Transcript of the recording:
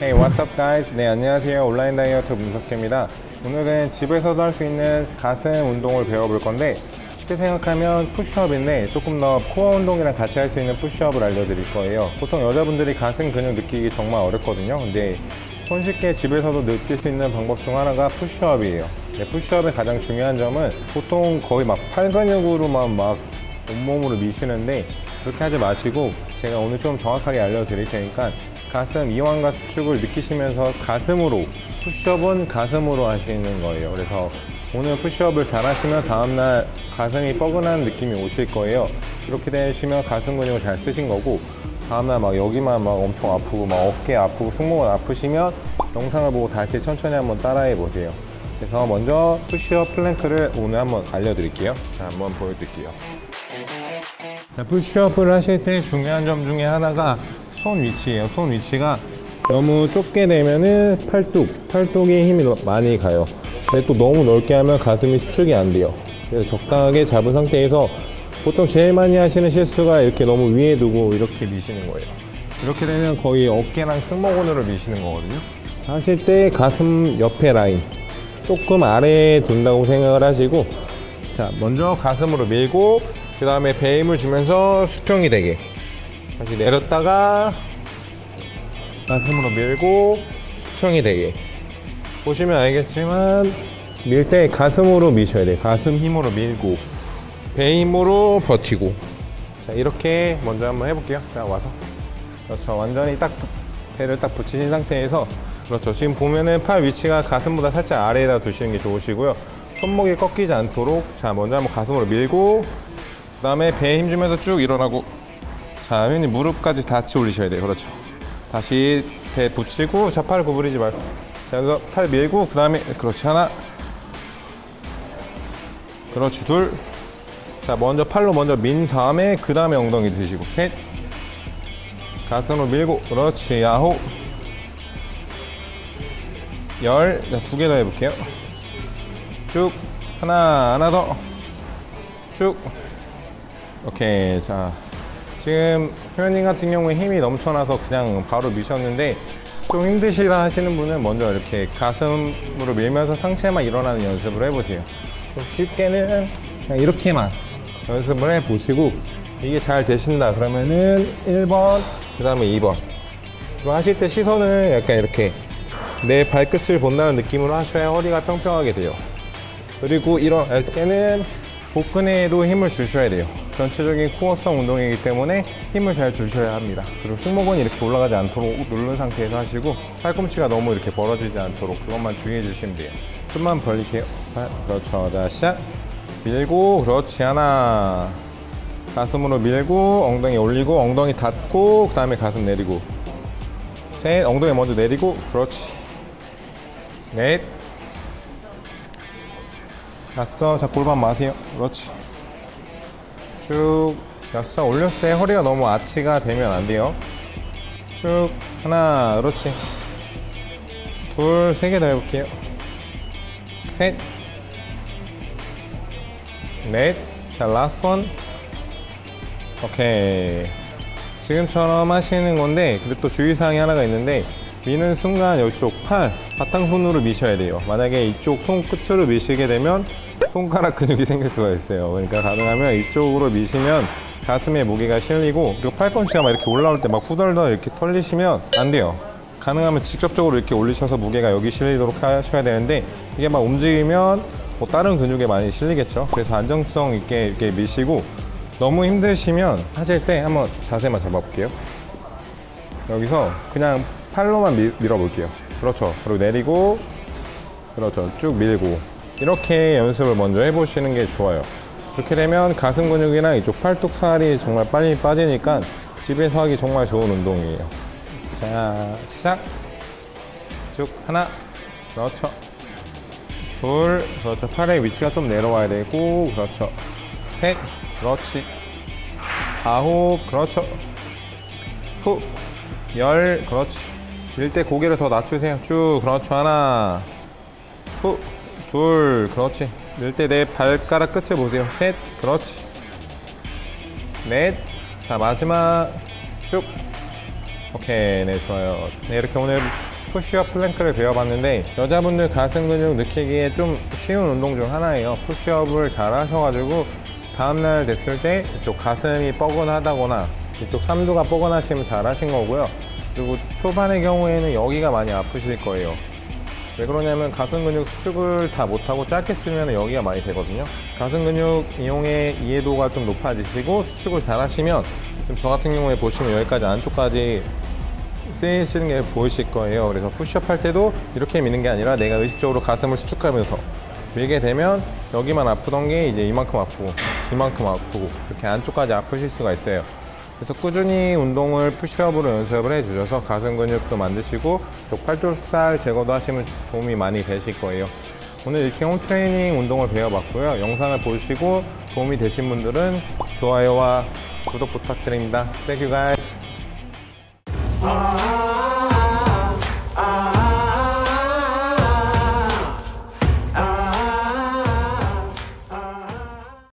Hey, what's up guys? 네, 안녕하세요. 온라인 다이어트 문석재입니다. 오늘은 집에서도 할 수 있는 가슴 운동을 배워볼 건데, 쉽게 생각하면 푸쉬업인데 조금 더 코어 운동이랑 같이 할 수 있는 푸쉬업을 알려드릴 거예요. 보통 여자분들이 가슴 근육 느끼기 정말 어렵거든요. 근데 손쉽게 집에서도 느낄 수 있는 방법 중 하나가 푸쉬업이에요. 네, 푸쉬업의 가장 중요한 점은 보통 거의 막 팔 근육으로만 막 온몸으로 미시는데, 그렇게 하지 마시고 제가 오늘 좀 정확하게 알려드릴 테니까 가슴 이완과 수축을 느끼시면서 가슴으로, 푸쉬업은 가슴으로 하시는 거예요. 그래서 오늘 푸쉬업을 잘 하시면 다음날 가슴이 뻐근한 느낌이 오실 거예요. 이렇게 되시면 가슴 근육을 잘 쓰신 거고, 다음날 막 여기만 막 엄청 아프고 막 어깨 아프고 승모근 아프시면 영상을 보고 다시 천천히 한번 따라해 보세요. 그래서 먼저 푸쉬업 플랭크를 오늘 한번 알려드릴게요. 자, 한번 보여드릴게요. 자, 푸쉬업을 하실 때 중요한 점 중에 하나가 손 위치예요. 손 위치가 너무 좁게 되면은 팔뚝에 힘이 많이 가요. 근데 또 너무 넓게 하면 가슴이 수축이 안 돼요. 그래서 적당하게 잡은 상태에서 보통 제일 많이 하시는 실수가 이렇게 너무 위에 두고 이렇게 미시는 거예요. 이렇게 되면 거의 어깨랑 승모근으로 미시는 거거든요. 하실 때 가슴 옆에 라인 조금 아래에 둔다고 생각을 하시고, 자, 먼저 가슴으로 밀고 그 다음에 배에 힘을 주면서 수평이 되게 다시 내렸다가 가슴으로 밀고 수평이 되게. 보시면 알겠지만 밀 때 가슴으로 미셔야 돼요. 가슴 힘으로 밀고 배 힘으로 버티고. 자, 이렇게 먼저 한번 해볼게요. 자, 와서 그렇죠. 완전히 딱 배를 딱 붙이신 상태에서, 그렇죠. 지금 보면은 팔 위치가 가슴보다 살짝 아래에다 두시는 게 좋으시고요. 손목이 꺾이지 않도록, 자, 먼저 한번 가슴으로 밀고 그 다음에 배에 힘 주면서 쭉 일어나고. 자, 회원님 무릎까지 같이 올리셔야 돼요. 그렇죠. 다시 배 붙이고, 자, 팔 구부리지 말고. 자, 여기서 팔 밀고 그 다음에, 그렇지, 하나, 그렇지, 둘. 자, 먼저 팔로 먼저 민 다음에 그 다음에 엉덩이 드시고, 셋. 가슴으로 밀고, 그렇지, 아홉, 열. 자, 두 개 더 해볼게요. 쭉, 하나 더, 쭉. 오케이. 자, 지금 회원님 같은 경우에 힘이 넘쳐나서 그냥 바로 미셨는데, 좀 힘드시다 하시는 분은 먼저 이렇게 가슴으로 밀면서 상체만 일어나는 연습을 해보세요. 좀 쉽게는 그냥 이렇게만 연습을 해보시고, 이게 잘 되신다 그러면은 1번, 그 다음에 2번. 하실 때 시선은 약간 이렇게 내 발끝을 본다는 느낌으로 하셔야 허리가 평평하게 돼요. 그리고 일어날 때는 복근에도 힘을 주셔야 돼요. 전체적인 코어성 운동이기 때문에 힘을 잘 주셔야 합니다. 그리고 승모근이 이렇게 올라가지 않도록 누른 상태에서 하시고, 팔꿈치가 너무 이렇게 벌어지지 않도록 그것만 주의해 주시면 돼요. 좀만 벌릴게요. 그렇죠. 자, 시작. 밀고, 그렇지, 하나. 가슴으로 밀고 엉덩이 올리고 엉덩이 닫고 그 다음에 가슴 내리고, 셋. 엉덩이 먼저 내리고, 그렇지, 넷. 다섯. 자, 골반 마세요. 그렇지, 쭉. 여섯. 올렸을 때 허리가 너무 아치가 되면 안 돼요. 쭉, 하나, 그렇지, 둘. 세 개 더 해볼게요. 셋, 넷. 자, last one. 오케이. 지금처럼 하시는 건데, 그리고 또 주의사항이 하나가 있는데, 미는 순간 이쪽 팔 바탕손으로 미셔야 돼요. 만약에 이쪽 손끝으로 미시게 되면 손가락 근육이 생길 수가 있어요. 그러니까 가능하면 이쪽으로 미시면 가슴에 무게가 실리고, 그리고 팔꿈치가 막 이렇게 올라올 때 막 후덜덜 이렇게 털리시면 안 돼요. 가능하면 직접적으로 이렇게 올리셔서 무게가 여기 실리도록 하셔야 되는데, 이게 막 움직이면 뭐 다른 근육에 많이 실리겠죠. 그래서 안정성 있게 이렇게 미시고, 너무 힘드시면 하실 때 한번 자세만 잡아볼게요. 여기서 그냥 팔로만 밀어볼게요. 그렇죠. 그리고 내리고, 그렇죠, 쭉 밀고. 이렇게 연습을 먼저 해보시는 게 좋아요. 그렇게 되면 가슴 근육이랑 이쪽 팔뚝 살이 정말 빨리 빠지니까 집에서 하기 정말 좋은 운동이에요. 자, 시작. 쭉, 하나, 그렇죠, 둘. 그렇죠, 팔의 위치가 좀 내려와야 되고, 그렇죠, 셋. 그렇지, 아홉. 그렇죠, 후, 열. 그렇지, 밀 때 고개를 더 낮추세요. 쭉, 그렇죠, 하나, 후, 둘. 그렇지, 밀 때 내 발가락 끝을 보세요. 셋. 그렇지, 넷. 자, 마지막, 쭉. 오케이. 네, 좋아요. 네, 이렇게 오늘 푸시업 플랭크를 배워봤는데 여자분들 가슴 근육 느끼기에 좀 쉬운 운동 중 하나예요. 푸시업을 잘 하셔가지고 다음날 됐을 때 이쪽 가슴이 뻐근하다거나 이쪽 삼두가 뻐근하시면 잘 하신 거고요. 그리고 초반의 경우에는 여기가 많이 아프실 거예요. 왜 그러냐면 가슴 근육 수축을 다 못하고 짧게 쓰면 여기가 많이 되거든요. 가슴 근육 이용의 이해도가 좀 높아지시고 수축을 잘 하시면, 저 같은 경우에 보시면 여기까지 안쪽까지 쓰시는 게 보이실 거예요. 그래서 푸시업 할 때도 이렇게 미는 게 아니라 내가 의식적으로 가슴을 수축하면서 밀게 되면 여기만 아프던 게 이제 이만큼 아프고 이만큼 아프고 이렇게 안쪽까지 아프실 수가 있어요. 그래서 꾸준히 운동을 푸시업으로 연습을 해주셔서 가슴 근육도 만드시고 팔뚝살 제거도 하시면 도움이 많이 되실 거예요. 오늘 이렇게 홈 트레이닝 운동을 배워봤고요. 영상을 보시고 도움이 되신 분들은 좋아요와 구독 부탁드립니다. Thank you guys.